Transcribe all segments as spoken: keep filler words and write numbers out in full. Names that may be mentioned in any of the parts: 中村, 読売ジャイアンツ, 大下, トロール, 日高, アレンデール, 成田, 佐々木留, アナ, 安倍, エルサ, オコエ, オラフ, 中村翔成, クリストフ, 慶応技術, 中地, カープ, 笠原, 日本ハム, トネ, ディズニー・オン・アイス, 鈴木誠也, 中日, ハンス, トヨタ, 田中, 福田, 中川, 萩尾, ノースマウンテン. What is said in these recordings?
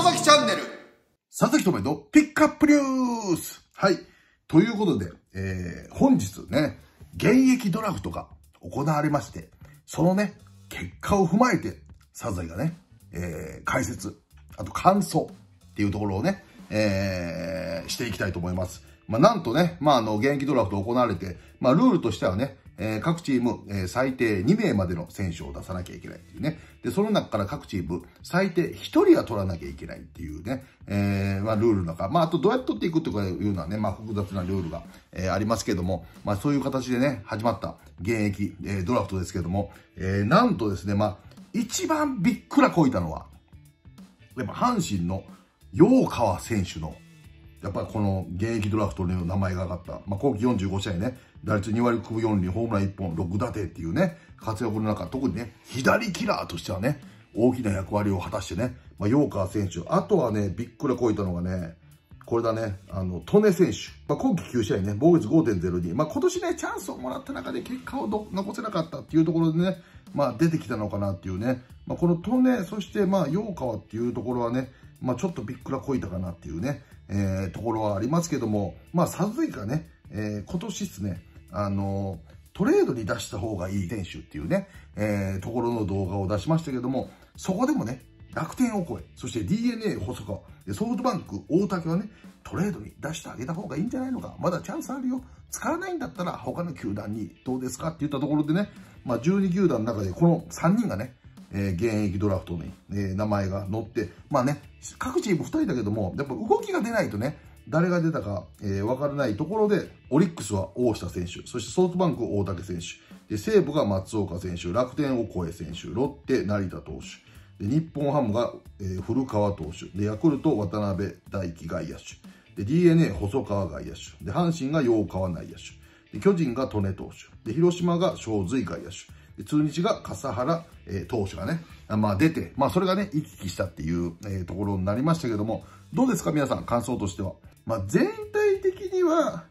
里崎チャンネル、佐々木留のピックアップニュース。はい。ということで、えー、本日ね、現役ドラフトが行われまして、そのね、結果を踏まえて、サザエがね、えー、解説、あと感想っていうところをね、えー、していきたいと思います。まあ、なんとね、まあ、あの、現役ドラフト行われて、まあ、ルールとしてはね、えー、各チーム、えー、最低に名までの選手を出さなきゃいけないっていうね。で、その中から各チーム、最低ひとりは取らなきゃいけないっていうね、えー、まあ、ルールの中。まあ、あとどうやって取っていくとかいうのはね、まあ、複雑なルールが、えー、ありますけども、まあ、そういう形でね、始まった現役、えー、ドラフトですけども、えー、なんとですね、まあ、一番びっくらこいたのは、やっぱ阪神の陽川選手の、やっぱりこの現役ドラフトの名前が上がった。まあ、後期よんじゅうご試合ね、打率にわりきゅうぶよんりん、ホームランいっぽん、ろくだていっていうね、活躍の中、特にね、左キラーとしてはね、大きな役割を果たしてね、まあ、陽川選手、あとはね、びっくらこいたのがね、これだね、あの、利根選手。まあ、今季きゅう試合ね、防御率 ごてんぜろに。まあ、今年ね、チャンスをもらった中で結果を残せなかったっていうところでね、まあ、出てきたのかなっていうね、まあ、この利根、そしてまあ、陽川っていうところはね、まあ、ちょっとびっくらこいたかなっていうね、えー、ところはありますけども、まあ、サズイがね、えー、今年ですね、あのー、トレードに出した方がいい選手っていうね、えー、ところの動画を出しましたけども、そこでもね、楽天を超え、そして DeNA 細川、ソフトバンク大竹はね、トレードに出してあげた方がいいんじゃないのか、まだチャンスあるよ、使わないんだったら他の球団にどうですかって言ったところでね、まあ、じゅうに球団の中でこのさんにんがね、えー、現役ドラフトに、えー、名前が載って、まあね、各チームふたりだけども、やっぱ動きが出ないとね、誰が出たか、えー、分からないところで、オリックスは大下選手、そしてソフトバンク大竹選手、で西武が松岡選手、楽天オコエ選手、ロッテ成田投手、で日本ハムが、えー、古川投手で、ヤクルト渡辺大輝外野手、DeNA 細川外野手で、阪神が陽川内野手で、巨人が利根投手で、広島が正髄外野手。中日が笠原、えー、投手がね、まあ出て、まあそれがね、行き来したっていう、えー、ところになりましたけども、どうですか皆さん、感想としては。まあ全体的には、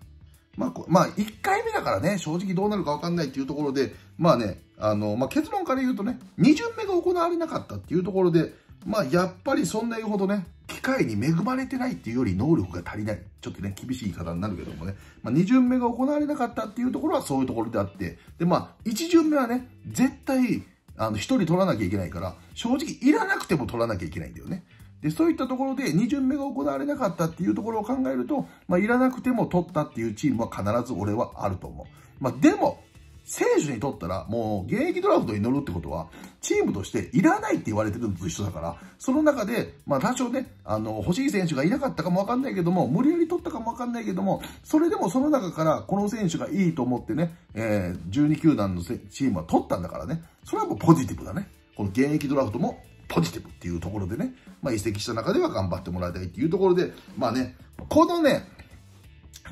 まあ、まあいっかいめだからね、正直どうなるかわかんないっていうところで、まあね、あの、まあ結論から言うとね、に巡目が行われなかったっていうところで、まあやっぱりそんな言うほどね、機会に恵まれてないっていうより能力が足りない。ちょっとね、厳しい言い方になるけどもね。まあ、に巡目が行われなかったっていうところはそういうところであって。で、まあ、いち巡目はね、絶対、あの、ひとり取らなきゃいけないから、正直いらなくても取らなきゃいけないんだよね。で、そういったところでに巡目が行われなかったっていうところを考えると、まあ、いらなくても取ったっていうチームは必ず俺はあると思う。まあ、でも、選手にとったら、もう、現役ドラフトに乗るってことは、チームとしていらないって言われてるのと一緒だから、その中で、まあ、多少ね、あの、欲しい選手がいなかったかもわかんないけども、無理やり取ったかもわかんないけども、それでもその中から、この選手がいいと思ってね、えー、じゅうに球団のチームは取ったんだからね、それはもうポジティブだね。この現役ドラフトも、ポジティブっていうところでね、まあ、移籍した中では頑張ってもらいたいっていうところで、まあね、このね、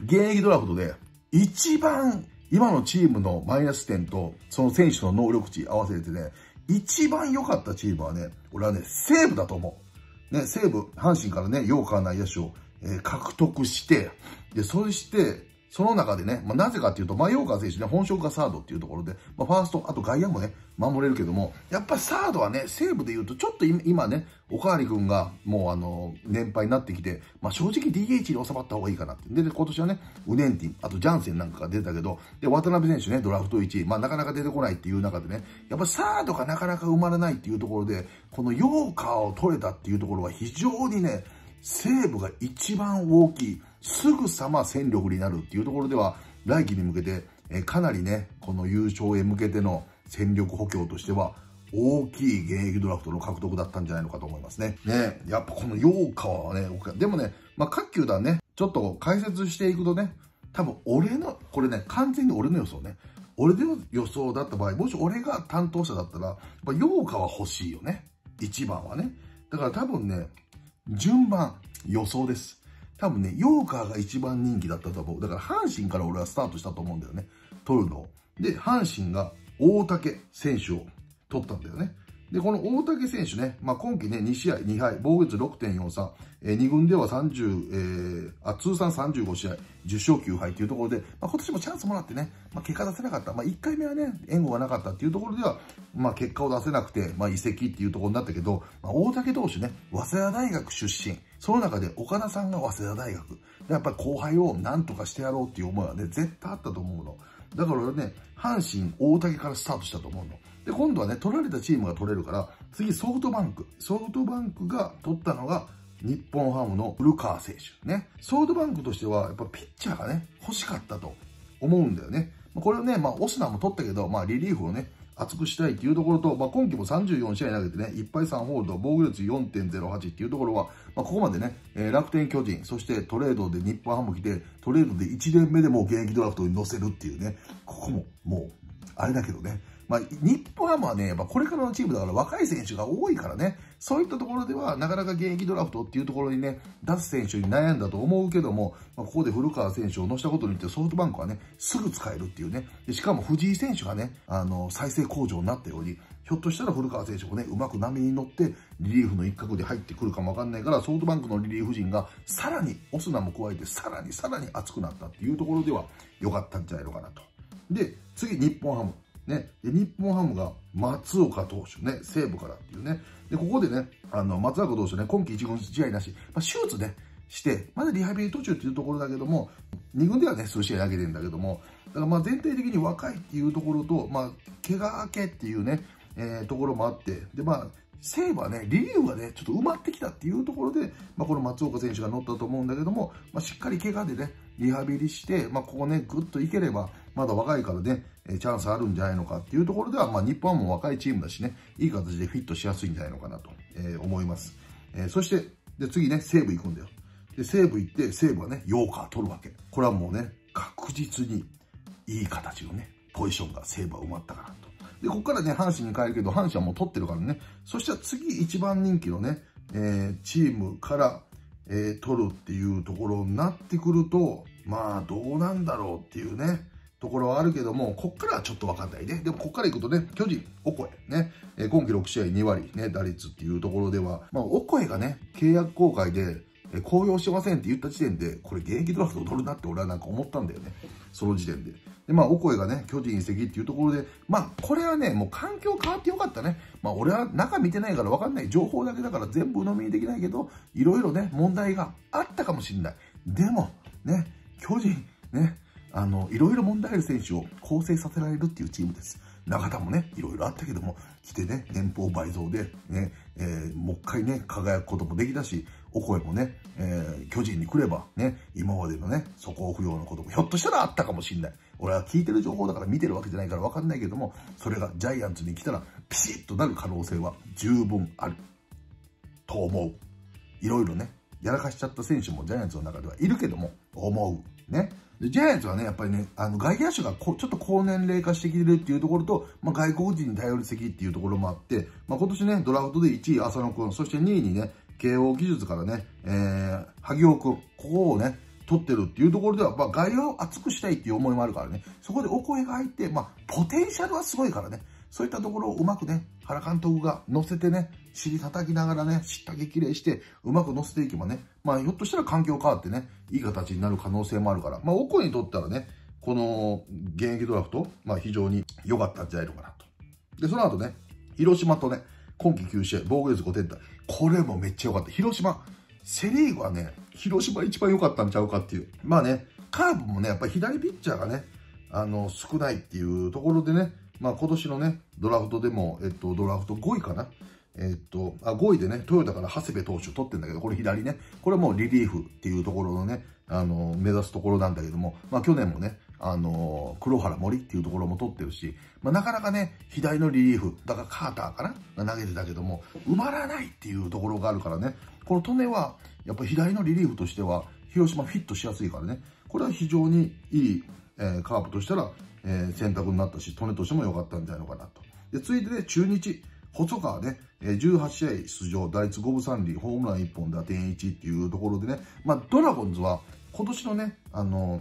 現役ドラフトで、一番、今のチームのマイナス点と、その選手の能力値合わせてね、一番良かったチームはね、俺はね、西武だと思う。ね、西武、阪神からね、陽川内野手を、えー、獲得して、で、そして、その中でね、まあ、なぜかっていうと、まあ、陽川選手ね、本職がサードっていうところで、まあ、ファースト、あと外野もね、守れるけども、やっぱサードはね、西武で言うと、ちょっと今ね、おかわりくんが、もうあの、年配になってきて、まあ、正直 ディーエイチ に収まった方がいいかなって。で、で今年はね、ウネンティン、あとジャンセンなんかが出たけど、で、渡辺選手ね、ドラフトいちい、まあ、なかなか出てこないっていう中でね、やっぱサードがなかなか埋まらないっていうところで、この陽川を取れたっていうところは非常にね、西武が一番大きい、すぐさま戦力になるっていうところでは、来季に向けて、えかなりね、この優勝へ向けての戦力補強としては、大きい現役ドラフトの獲得だったんじゃないのかと思いますね。ね、やっぱこの陽川はね、でもね、まあ、各球団ね、ちょっと解説していくとね、多分俺の、これね、完全に俺の予想ね、俺の予想だった場合、もし俺が担当者だったら、やっぱ陽川欲しいよね。一番はね。だから多分ね、順番、予想です。多分ね、陽川が一番人気だったと思う。だから阪神から俺はスタートしたと思うんだよね。取るのを。で、阪神が大竹選手を取ったんだよね。で、この大竹選手ね、まあ、今季ね、にしあいにはい、防御率 ろくてんよんさん、えー、に軍ではさんじゅう、えー、あ通算さんじゅうごしあい、じゅっしょうきゅうはいというところで、まあ、今年もチャンスもらってね、まあ、結果出せなかった。まあ、いっかいめはね、援護がなかったっていうところでは、まあ、結果を出せなくて、まあ、移籍っていうところになったけど、まあ、大竹投手ね、早稲田大学出身。その中で岡田さんが早稲田大学。やっぱり後輩を何とかしてやろうっていう思いはね、絶対あったと思うの。だからね、阪神、大竹からスタートしたと思うの。で、今度はね、取られたチームが取れるから、次ソフトバンク。ソフトバンクが取ったのが、日本ハムの古川選手。ね。ソフトバンクとしては、やっぱピッチャーがね、欲しかったと思うんだよね。これをね、まあ、オスナも取ったけど、まあ、リリーフをね、厚くしたいっていうところと、まあ、今季もさんじゅうよんしあい投げてね、いっぱいさんホールド、防御率 よんてんぜろはち っていうところは、まあ、ここまでね、えー、楽天巨人、そしてトレードで日本ハム来て、トレードでいちねんめでもう現役ドラフトに乗せるっていうね、ここももう、あれだけどね、まあ、日本ハムはね、やっぱこれからのチームだから若い選手が多いからね、そういったところではなかなか現役ドラフトっていうところにね、出す選手に悩んだと思うけども、まあ、ここで古川選手を乗せたことによってソフトバンクはね、すぐ使えるっていうね、でしかも藤井選手がね、あの、再生向上になったように、ひょっとしたら古川選手もね、うまく波に乗って、リリーフの一角で入ってくるかもわかんないから、ソフトバンクのリリーフ陣がさらに、オスナも加えてさらにさらに熱くなったっていうところでは良かったんじゃないのかなと。で、次、日本ハム。ね、で日本ハムが松岡投手ね、西武からっていうね。で、ここでね、あの、松岡投手ね、今季いち軍試合なし、まあ、手術ね、して、まだリハビリ途中っていうところだけども、に軍ではね、数試合投げてるんだけども、だからまあ全体的に若いっていうところと、まあ、怪我明けっていうね、えー、ところもあって、で、まあ、西武はね、リリーフがね、ちょっと埋まってきたっていうところで、まあ、この松岡選手が乗ったと思うんだけども、まあ、しっかり怪我でね、リハビリして、まあ、ここね、ぐっといければ、まだ若いからね、チャンスあるんじゃないのかっていうところでは、まあ、日本も若いチームだしね、いい形でフィットしやすいんじゃないのかなと、えー、思います。えー、そして、で、次ね、西武行くんだよ。で、西武行って、西武はね、ヨーカー取るわけ。これはもうね、確実にいい形のね、ポジションが西武は埋まったかなと。で、ここからね、阪神に変えるけど、阪神はもう取ってるからね。そしたら次、一番人気のね、えー、チームから、えー、取るっていうところになってくると、まあ、どうなんだろうっていうね、ところはあるけども、こっからはちょっとわかんないね。でもこっから行くとね、巨人、オコエ、ね、えー、今季ろくしあいにわり、ね、打率っていうところでは、まあ、オコエがね、契約更改で、えー、公表してませんって言った時点で、これ現役ドラフトを取るなって俺はなんか思ったんだよね。その時点で。で、まあ、オコエがね、巨人移籍っていうところで、まあ、これはね、もう環境変わってよかったね。まあ、俺は中見てないから分かんない。情報だけだから全部鵜呑みにできないけど、いろいろね、問題があったかもしれない。でも、ね、巨人、ね、あの、いろいろ問題ある選手を構成させられるっていうチームです。中田もね、いろいろあったけども、来てね、年俸倍増で、ね、えー、もう一回ね、輝くこともできたし、オコエもね、えー、巨人に来れば、ね、今までのね、素行不良のこともひょっとしたらあったかもしれない。俺は聞いてる情報だから見てるわけじゃないからわかんないけども、それがジャイアンツに来たら、ピシッとなる可能性は十分ある。と思う。いろいろね、やらかしちゃった選手もジャイアンツの中ではいるけども、思う。ね。でジャイアンツはね、やっぱりね、あの外野手がこちょっと高年齢化してきてるっていうところと、まあ、外国人に頼りすぎっていうところもあって、まあ、今年ね、ドラフトでいちい浅野君、そしてにいにね、慶応技術からね、えー、萩尾君、ここをね、取ってるっていうところでは、まあ、外野を厚くしたいっていう思いもあるからね、そこでお声が入って、まあ、ポテンシャルはすごいからね、そういったところをうまくね、原監督が乗せてね、尻叩きながらね、しったけきれいして、うまく乗せていけばね、まあ、ひょっとしたら環境変わってね、いい形になる可能性もあるから、まあ、オコエにとったらね、この現役ドラフト、まあ、非常に良かったんじゃないのかなと。で、その後ね、広島とね、今季きゅうしあい、防御率ごてんだい。これもめっちゃ良かった。広島、セリーグはね、広島一番良かったんちゃうかっていう。まあね、カーブもね、やっぱり左ピッチャーがね、あの、少ないっていうところでね、まあ今年のね、ドラフトでも、えっと、ドラフトごいかな。えっと、あ、ごいでね、トヨタから長谷部投手を取ってんだけど、これ左ね。これもうリリーフっていうところのね、あの、目指すところなんだけども、まあ去年もね、あの、黒原森っていうところも取ってるし、まあなかなかね、左のリリーフ、だからカーターかな投げてたけども、埋まらないっていうところがあるからね、このトネは、やっぱ左のリリーフとしては、広島フィットしやすいからね、これは非常にいい、えー、カープとしたら、えー、選択になったし、トネとしても良かったんじゃないのかなと。で、続いてね、中日、細川ね、じゅうはちしあい出場、打率ごぶさんりん、ホームランいっぽん、打点いちっていうところでね、まあ、ドラゴンズは、今年のね、あの、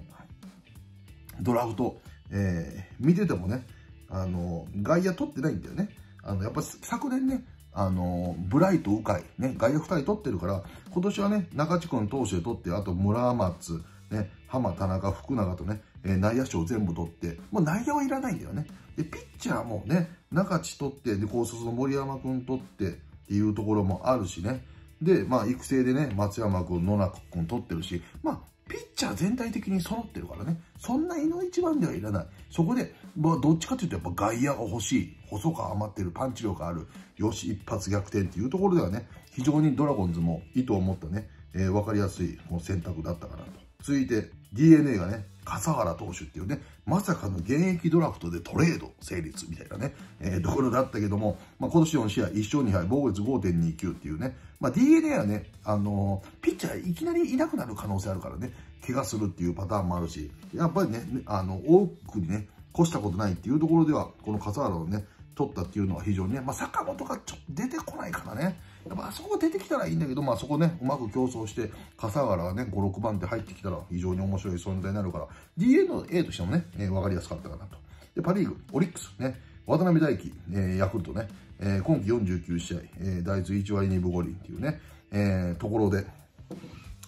ドラフト、えー、見ててもね、あの、外野取ってないんだよね。あのやっぱ昨年ね、あのブライト、鵜飼、ね、外野ふたり取ってるから、今年はね、中地君投手で取って、あと村松、ね、浜、田中、福永とね、内野手を全部取って、もう内野はいらないんだよね。で、ピッチャーもね、中地取って、で、高卒の森山君取ってっていうところもあるしね。で、まあ、育成でね、松山君、野中君取ってるし、まあ、ピッチャー全体的に揃ってるからね、そんな井の一番ではいらない。そこで、まあ、どっちかというとやっぱ外野が欲しい、細川余ってる、パンチ力ある、よし、一発逆転っていうところではね、非常にドラゴンズもいいと思ったね、えー、わかりやすいこの選択だったかなと。続いて、ディーエヌエー がね、笠原投手っていうね、まさかの現役ドラフトでトレード成立みたいなね、えー、ところだったけども、まあ、今年よん試合、いっしょうにはい、防御率 ごてんにきゅう っていうね、まあ、ディーエヌエー はね、あのー、ピッチャーいきなりいなくなる可能性あるからね、怪我するっていうパターンもあるし、やっぱりね、あの、多くにね、越したことないっていうところでは、この笠原をね、取ったっていうのは非常にね、まあ、坂本がちょっと出てこないからね、やっぱあそこ出てきたらいいんだけど、まあ、そこね、うまく競争して、笠原がね、ご、ろくばん手入ってきたら非常に面白い存在になるから、ディーエヌエー としてもね、えー、分かりやすかったかなと。で、パ・リーグ、オリックスね、渡辺大輝、えー、ヤクルトね、えー、今季よんじゅうきゅうしあい、えー、打率いちわりにぶごりんっていうね、えー、ところで、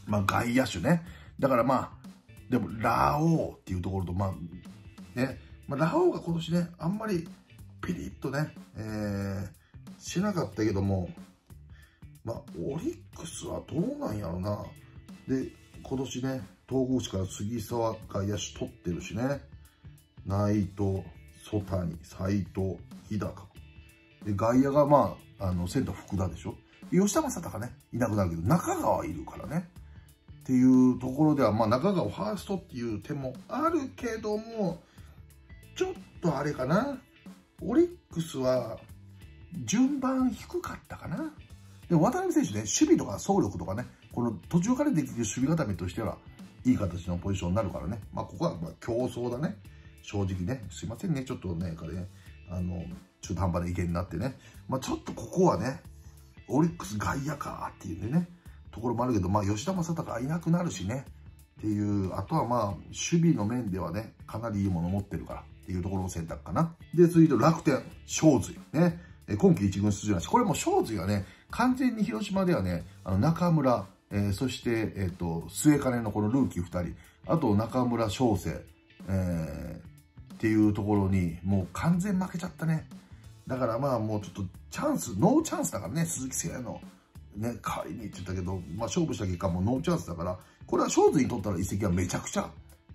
まあ、外野手ね、だからまあ、でも、ラオウっていうところと、まあ、ね、まあ、ラオウが今年ね、あんまり、ピリッとね、えー、しなかったけども、まあ、オリックスはどうなんやろな。で、今年ね、東郷市から杉沢外野手取ってるしね、内藤、曽谷、斎藤、日高。で、外野がまあ、あの、センター福田でしょ。吉田正尚ね、いなくなるけど、中川いるからね。っていうところでは、まあ、中川ファーストっていう手もあるけども、ちょっとあれかな。オリックスは順番低かったかな。でも渡辺選手ね、守備とか走力とかね、この途中からできる守備固めとしてはいい形のポジションになるからね、まあ、ここはまあ競争だね、正直ね、すいませんね、ちょっとね、彼ね、あの中途半端な意見になってね、まあ、ちょっとここはね、オリックス外野かっていうね、ところもあるけど、まあ、吉田正尚がいなくなるしね、っていう、あとはまあ、守備の面ではね、かなりいいもの持ってるから。っていうところの選択かな。で、続いて楽天、正髄ね。今季一軍出場なし。これも正髄はね、完全に広島ではね、あの中村、えー、そして、えっと、末金のこのルーキーふたり、あと中村翔成、えー、っていうところに、もう完全負けちゃったね。だからまあもうちょっとチャンス、ノーチャンスだからね、鈴木誠也の。ね、代わりにって言ったけど、まあ勝負した結果もノーチャンスだから、これは正髄にとったら移籍はめちゃくちゃ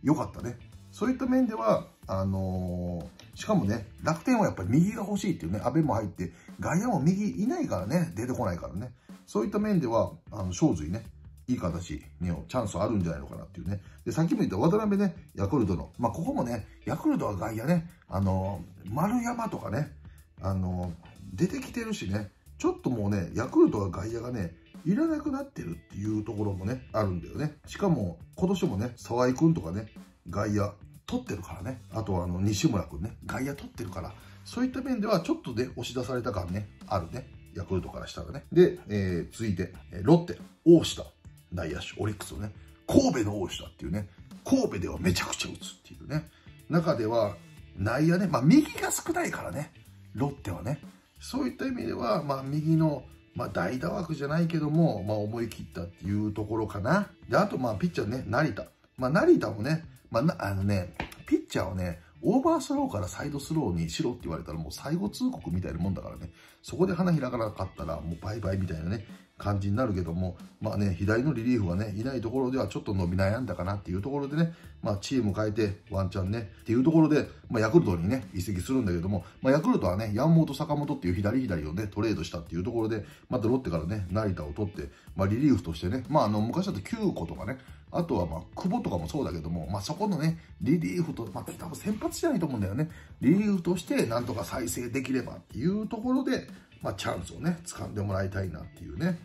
良かったね。そういった面では、あのー、しかもね、楽天はやっぱり右が欲しいっていうね、安倍も入って、外野も右いないからね、出てこないからね。そういった面では、あの、正髄ね、いい形にチャンスあるんじゃないのかなっていうね。で、さっきも言った渡辺ね、ヤクルトの、まあ、ここもね、ヤクルトは外野ね、あのー、丸山とかね、あのー、出てきてるしね、ちょっともうね、ヤクルトは外野がね、いらなくなってるっていうところもね、あるんだよね。しかも、今年もね、沢井くんとかね、外野取ってるからね。あとはあの西村君ね、外野取ってるから、そういった面ではちょっとで押し出された感ね、あるね。ヤクルトからしたらね。で、えー、続いて、ロッテ、大下、内野手、オリックスのね、神戸の大下っていうね、神戸ではめちゃくちゃ打つっていうね。中では内野ね、まあ右が少ないからね、ロッテはね。そういった意味では、まあ右の、まあ代打枠じゃないけども、まあ思い切ったっていうところかな。で、あとまあピッチャーね、成田。まあ成田もね、まあ、なあのね、ピッチャーをね、オーバースローからサイドスローにしろって言われたらもう最後通告みたいなもんだからね、そこで花開かなかったらもうバイバイみたいなね、感じになるけども、まあね、左のリリーフはね、いないところではちょっと伸び悩んだかなっていうところでね、まあチーム変えてワンチャンね、っていうところで、まあヤクルトにね、移籍するんだけども、まあヤクルトはね、山本坂本っていう左左をね、トレードしたっていうところで、またロッテからね、成田を取って、まあリリーフとしてね、まああの、昔だときゅうことかね、あとは、まあ、久保とかもそうだけども、まあ、そこのね、リリーフと、まあ、多分先発じゃないと思うんだよね。リリーフとして、なんとか再生できればっていうところで、まあ、チャンスをね、掴んでもらいたいなっていうね。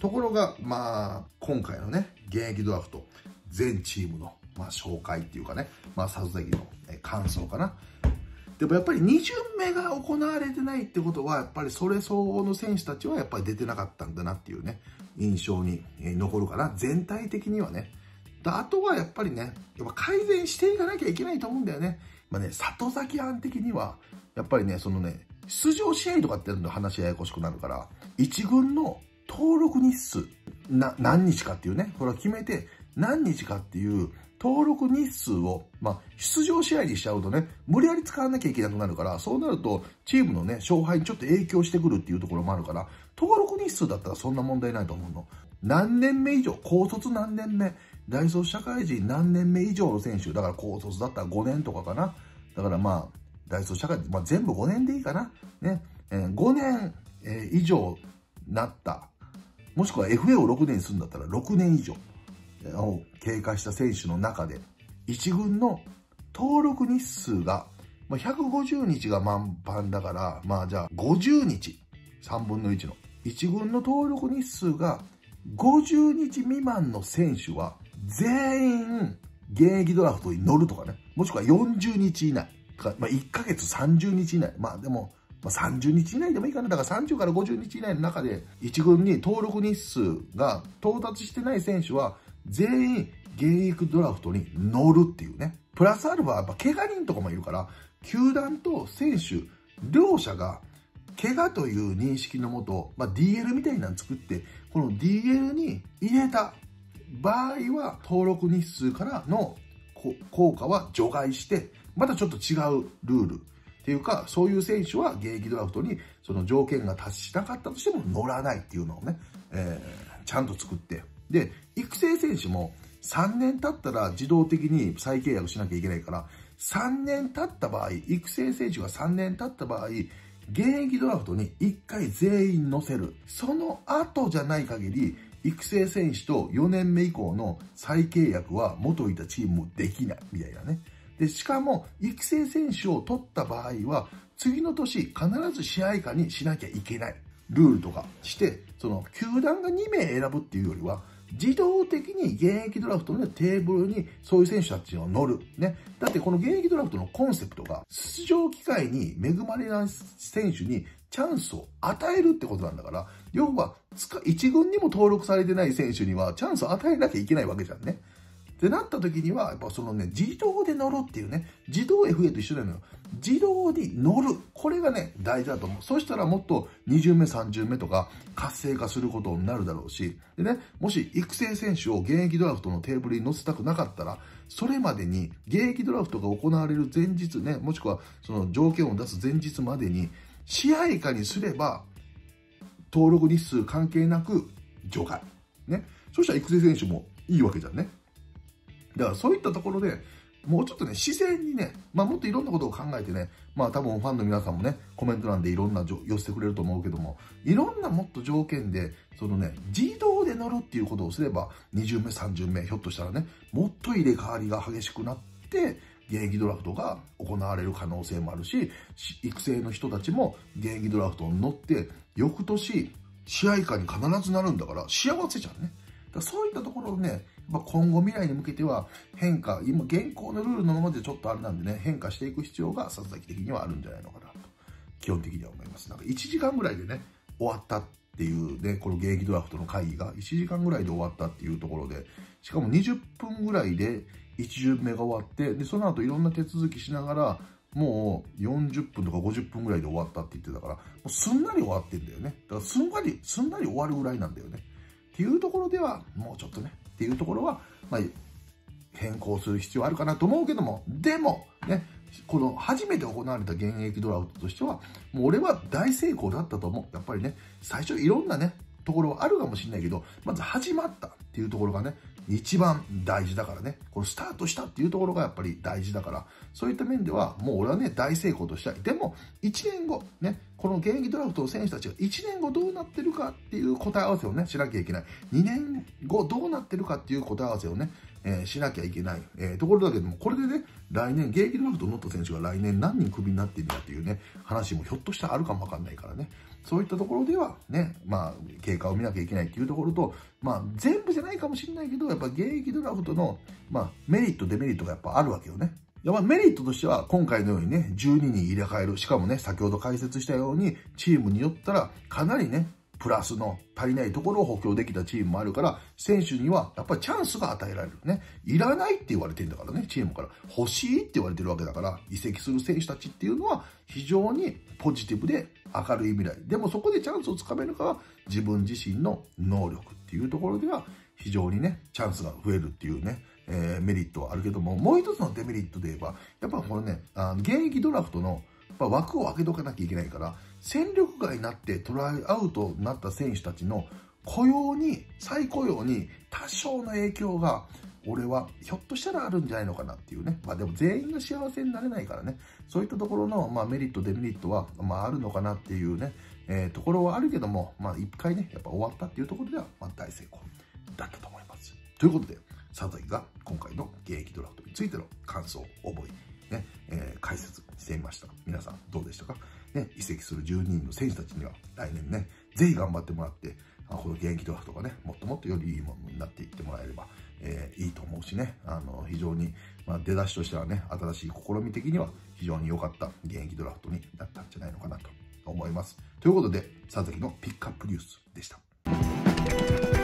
ところが、まあ、今回のね、現役ドラフト、全チームの、まあ、紹介っていうかね、まあ、里崎の感想かな。でもやっぱりに巡目が行われてないってことは、やっぱりそれ相応の選手たちはやっぱり出てなかったんだなっていうね、印象に残るから、全体的にはね。あとはやっぱりね、やっぱ改善していかなきゃいけないと思うんだよね。まあね、里崎案的には、やっぱりね、そのね、出場試合とかっての話ややこしくなるから、いち軍の登録日数、な、何日かっていうね、これは決めて、何日かっていう登録日数を、まあ、出場試合にしちゃうとね、無理やり使わなきゃいけなくなるから、そうなると、チームのね、勝敗にちょっと影響してくるっていうところもあるから、登録日数だったらそんな問題ないと思うの。何年目以上、高卒何年目、大卒社会人何年目以上の選手、だから高卒だったらごねんとかかな。だからまあ、大卒社会人、まあ、全部ごねんでいいかな。ね。えー、ごねん、えー、以上なった。もしくは エフエー をろくねんにするんだったらろくねん以上を経過した選手の中で、いち軍の登録日数が、まあ、ひゃくごじゅうにちが満帆だから、まあじゃあごじゅうにち、さんぶんのいちの。いち軍の登録日数がごじゅうにち未満の選手は全員現役ドラフトに乗るとかね。もしくはよんじゅうにち以内。まあ、いっかげつさんじゅうにち以内。まあでも、まあ、さんじゅうにち以内でもいいかな。だからさんじゅうからごじゅうにち以内の中で、いち軍に登録日数が到達してない選手は、全員現役ドラフトに乗るっていうね。プラスアルファ、やっぱ怪我人とかもいるから、球団と選手、両者が、怪我という認識のもと、まあ、ディーエル みたいなの作って、この ディーエル に入れた場合は、登録日数からの効果は除外して、またちょっと違うルールっていうか、そういう選手は現役ドラフトにその条件が達しなかったとしても乗らないっていうのをね、えー、ちゃんと作って。で、育成選手もさんねん経ったら自動的に再契約しなきゃいけないから、さんねん経った場合、育成選手がさんねん経った場合、現役ドラフトにいっかい全員乗せる。その後じゃない限り、育成選手とよねんめ以降の再契約は元いたチームもできないみたいなね。で、しかも、育成選手を取った場合は、次の年必ず支配下にしなきゃいけない。ルールとかして、その、球団がにめい選ぶっていうよりは、自動的に現役ドラフトのテーブルにそういう選手たちを乗る。ね。だってこの現役ドラフトのコンセプトが、出場機会に恵まれない選手にチャンスを与えるってことなんだから、要は、一軍にも登録されてない選手にはチャンスを与えなきゃいけないわけじゃんね。ってなった時には、やっぱそのね、自動で乗るっていうね、自動 エフエー と一緒なのよ。自動に乗る。これがね、大事だと思う。そしたらもっとに巡目、さん巡目とか活性化することになるだろうし、でね、もし育成選手を現役ドラフトのテーブルに乗せたくなかったら、それまでに現役ドラフトが行われる前日ね、もしくはその条件を出す前日までに、支配下にすれば、登録日数関係なく除外。ね。そしたら育成選手もいいわけじゃんね。だからそういったところで、もうちょっとね、自然にね、まあもっといろんなことを考えてね、まあ多分ファンの皆さんもね、コメント欄でいろんな寄せてくれると思うけども、いろんなもっと条件で、そのね、自動で乗るっていうことをすれば、に巡目、さん巡目、ひょっとしたらね、もっと入れ替わりが激しくなって、現役ドラフトが行われる可能性もあるし、育成の人たちも現役ドラフトに乗って、翌年、試合下に必ずなるんだから、幸せじゃんね。だからそういったところをね、今後未来に向けては変化、今現行のルールのままでちょっとあれなんでね、変化していく必要がささき的にはあるんじゃないのかなと、基本的には思います。なんかいちじかんぐらいでね、終わったっていうね、この現役ドラフトの会議がいちじかんぐらいで終わったっていうところで、しかもにじゅっぷんぐらいでいち巡目が終わって、で、その後いろんな手続きしながら、もうよんじゅっぷんとかごじゅっぷんぐらいで終わったって言ってたから、もうすんなり終わってんだよね。だからすんなり、すんなり終わるぐらいなんだよね。っていうところでは、もうちょっとね、っていうところは、まあ、変更する必要あるかなと思うけども、でも、ね、この初めて行われた現役ドラフトとしては、もう俺は大成功だったと思う。やっぱりね、最初いろんなね、ところはあるかもしれないけど、まず始まったっていうところがね、一番大事だからね、このスタートしたっていうところがやっぱり大事だから、そういった面では、もう俺はね、大成功としたい。でも、いちねんご、ね、この現役ドラフトの選手たちがいちねんごどうなってるかっていう答え合わせをね、しなきゃいけない。にねんごどうなってるかっていう答え合わせをね、えー、しなきゃいけない、えー、ところだけども、これでね、来年、現役ドラフトに乗った選手が来年何人クビになっているかっていうね、話もひょっとしたらあるかもわかんないからね、そういったところではね、まあ、経過を見なきゃいけないっていうところと、まあ、全部じゃないかもしれないけど、やっぱ現役ドラフトの、まあ、メリット、デメリットがやっぱあるわけよね。やっぱメリットとしては、今回のようにね、じゅうににん入れ替える。しかもね、先ほど解説したように、チームによったら、かなりね、プラスの足りないところを補強できたチームもあるから、選手にはやっぱりチャンスが与えられるね。いらないって言われてるんだからね、チームから。欲しいって言われてるわけだから、移籍する選手たちっていうのは非常にポジティブで明るい未来。でもそこでチャンスをつかめるかは自分自身の能力っていうところでは非常にね、チャンスが増えるっていうね、えー、メリットはあるけども、もう一つのデメリットで言えば、やっぱこれね、あの現役ドラフトのまあ枠を空けとかなきゃいけないから、戦力外になってトライアウトになった選手たちの雇用に、再雇用に多少の影響が、俺はひょっとしたらあるんじゃないのかなっていうね。まあでも全員が幸せになれないからね。そういったところのまあメリット、デメリットはまああるのかなっていうね、えー、ところはあるけども、まあ一回ね、やっぱ終わったっていうところではまあ大成功だったと思います。ということで、佐々木が今回の現役ドラフトについての感想、覚え、ねえー、解説してみました。皆さんどうでしたか、ね、移籍するじゅうににんの選手たちには来年ね、ぜひ頑張ってもらって、この現役ドラフトがね、もっともっとよりいいものになっていってもらえれば、えー、いいと思うしね、あの非常に、まあ、出だしとしてはね、新しい試み的には非常に良かった現役ドラフトになったんじゃないのかなと思います。ということで、佐々木のピックアップニュースでした。